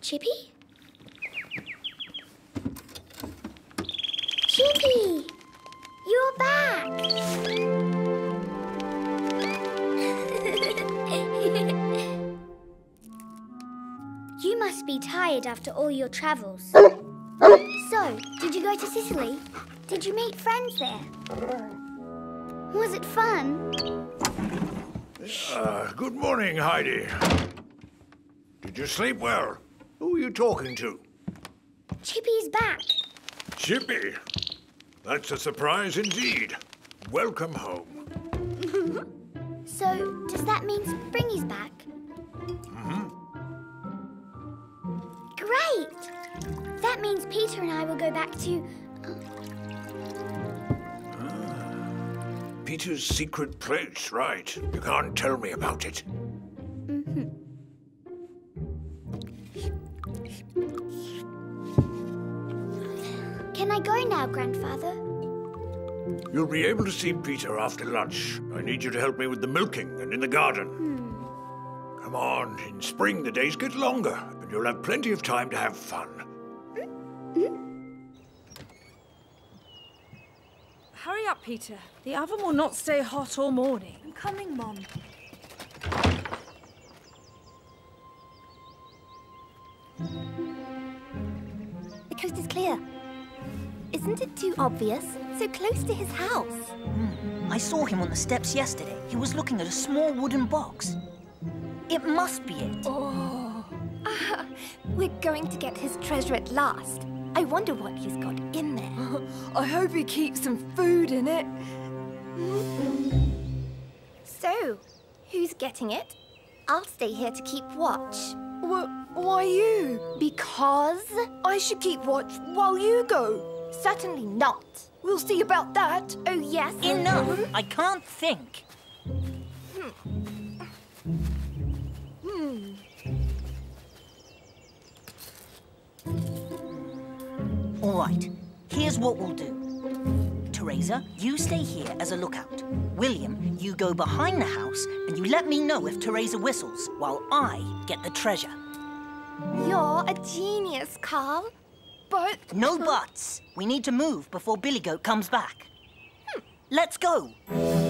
Chippy? Chippy! You're back! You must be tired after all your travels. So, did you go to Sicily? Did you meet friends there? Was it fun? Good morning, Heidi. Did you sleep well? Who are you talking to? Chippy's back. Chippy? That's a surprise indeed. Welcome home. So, does that mean spring is back? Mm-hmm. Great! That means Peter and I will go back to... Peter's secret place, right. You can't tell me about it. Mm-hmm. Can I go now, Grandfather? You'll be able to see Peter after lunch. I need you to help me with the milking and in the garden. Hmm. Come on, in spring the days get longer and you'll have plenty of time to have fun. Mm-hmm. Hurry up, Peter. The oven will not stay hot all morning. I'm coming, Mom. The coast is clear. Isn't it too obvious? So close to his house. I saw him on the steps yesterday. He was looking at a small wooden box. It must be it. Oh. We're going to get his treasure at last. I wonder what he's got in there. I hope he keeps some food in it. So, who's getting it? I'll stay here to keep watch. Why you? Because I should keep watch while you go. Certainly not. We'll see about that. Oh, yes. Enough. I can't think. All right, here's what we'll do. Teresa, you stay here as a lookout. William, you go behind the house and you let me know if Teresa whistles while I get the treasure. You're a genius, Carl. But... No buts. We need to move before Billy Goat comes back. Let's go.